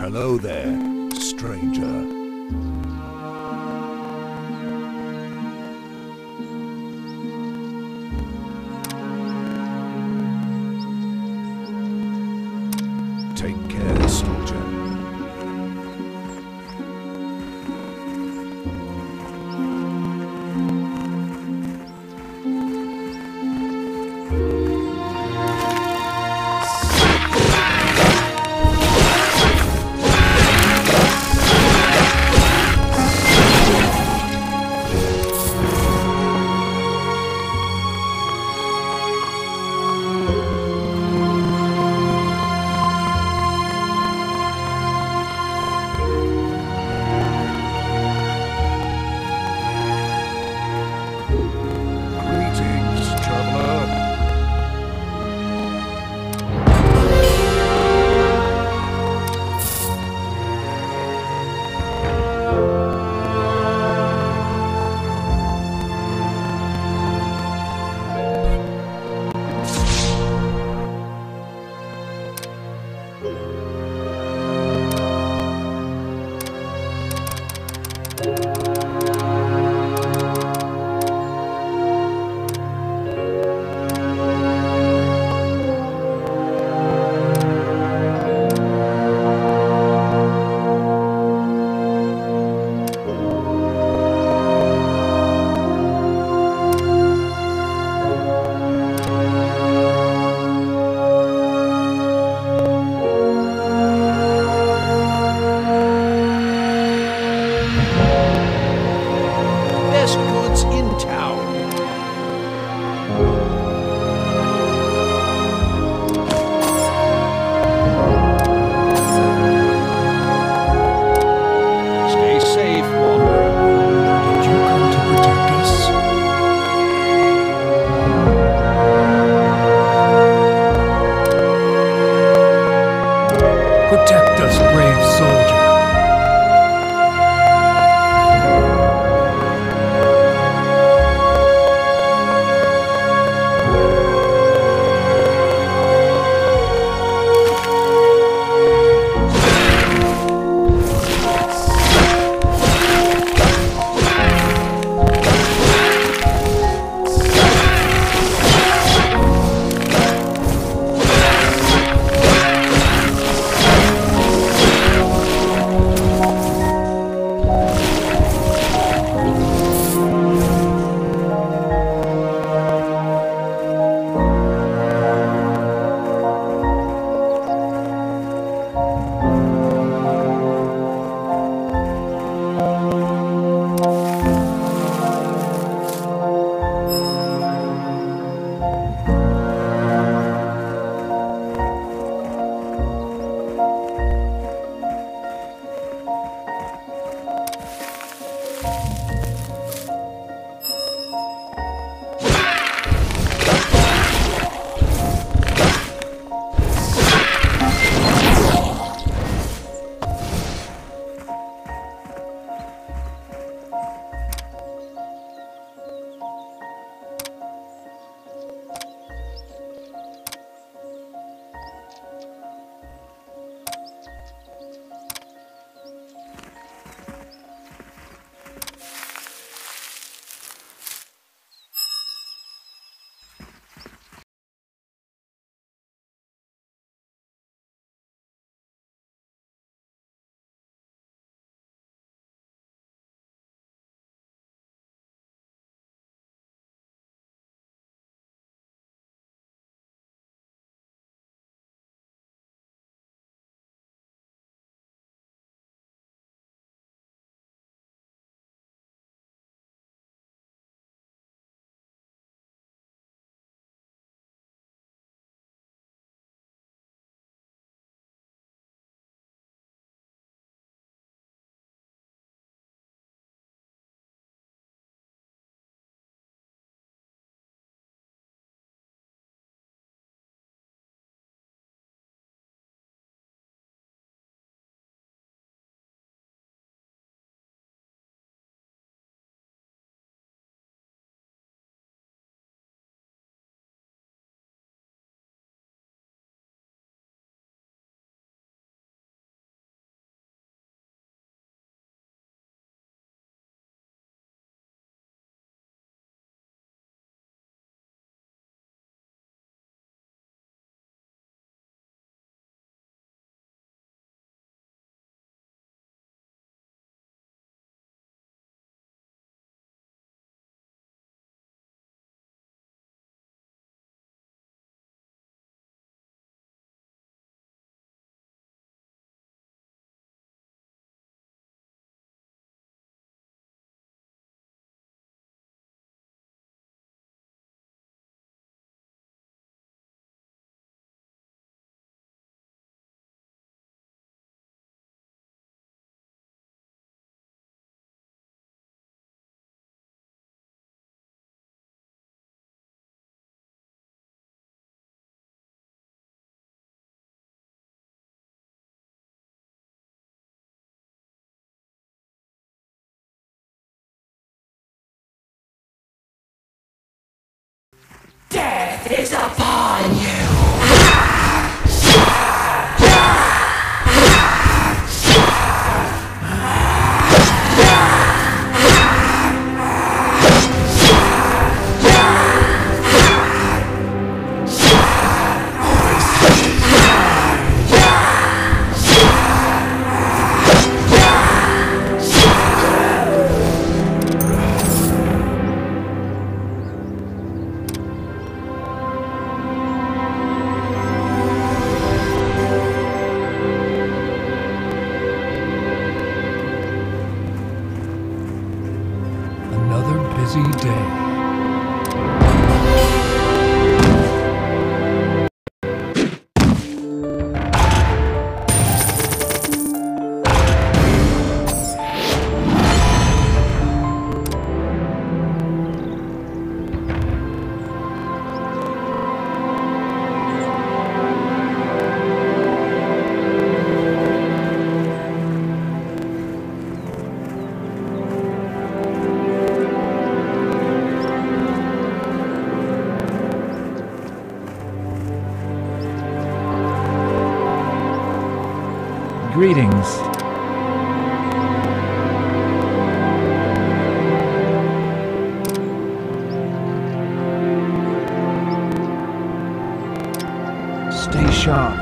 Hello there, stranger. Take care, soldier. Protect us, brave soldier. death is upon you. Busy day. Greetings. Stay sharp.